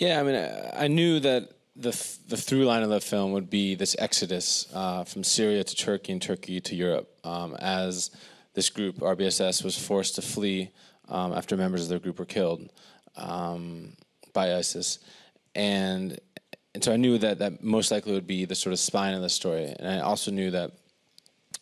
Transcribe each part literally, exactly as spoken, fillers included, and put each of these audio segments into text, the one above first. Yeah, I mean, I, I knew that the th the through line of the film would be this exodus uh, from Syria to Turkey and Turkey to Europe, um, as this group, R B S S, was forced to flee um, after members of their group were killed um, by ISIS. And, and so I knew that that most likely would be the sort of spine of the story. And I also knew that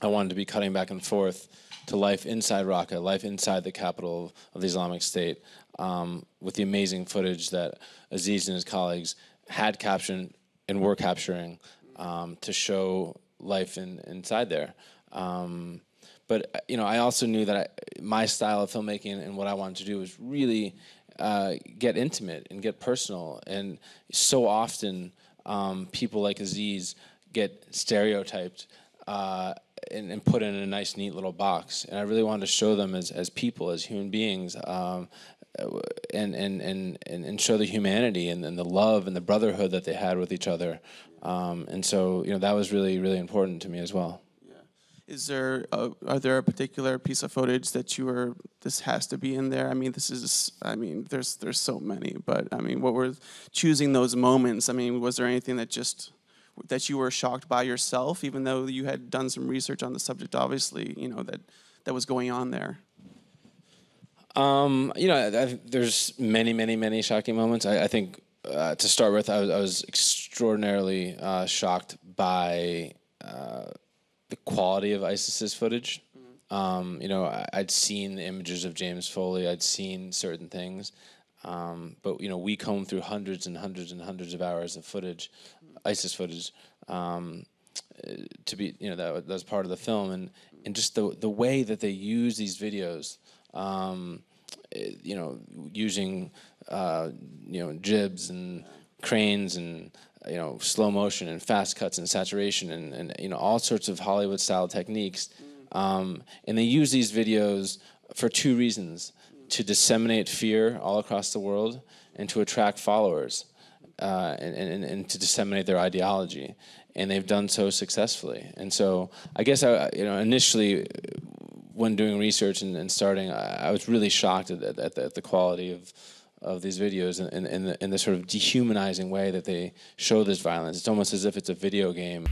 I wanted to be cutting back and forth to life inside Raqqa, life inside the capital of the Islamic State, um, with the amazing footage that Aziz and his colleagues had captured and were capturing um, to show life in, inside there. Um, but you know, I also knew that I, my style of filmmaking and what I wanted to do was really uh, get intimate and get personal. And so often, um, people like Aziz get stereotyped uh, and, and put in a nice, neat little box. And I really wanted to show them as, as people, as human beings, um, and, and, and, and show the humanity and, and the love and the brotherhood that they had with each other. Um, and so, you know, that was really, really important to me as well. Is there a, are there a particular piece of footage that you were, this has to be in there? I mean, this is, I mean, there's there's so many, but I mean, what were choosing those moments? I mean, was there anything that just, that you were shocked by yourself, even though you had done some research on the subject, obviously, you know, that, that was going on there? Um, you know, I, I, there's many, many, many shocking moments. I, I think, uh, to start with, I was, I was extraordinarily uh, shocked by, uh, the quality of ISIS's footage. Mm-hmm. um, you know, I, I'd seen the images of James Foley, I'd seen certain things, um, but you know, we combed through hundreds and hundreds and hundreds of hours of footage, mm-hmm. ISIS footage, um, to be, you know, that, that was part of the film, and, and just the, the way that they use these videos, um, you know, using, uh, you know, jibs and cranes and, you know, slow motion and fast cuts and saturation and, and you know, all sorts of Hollywood style techniques. Mm. Um, and they use these videos for two reasons: mm. to disseminate fear all across the world and to attract followers uh, and, and, and to disseminate their ideology. And they've done so successfully. And so I guess, I, you know, initially when doing research and, and starting, I, I was really shocked at, at, the, at the quality of of these videos and, and, and, the, and the sort of dehumanizing way that they show this violence. It's almost as if it's a video game.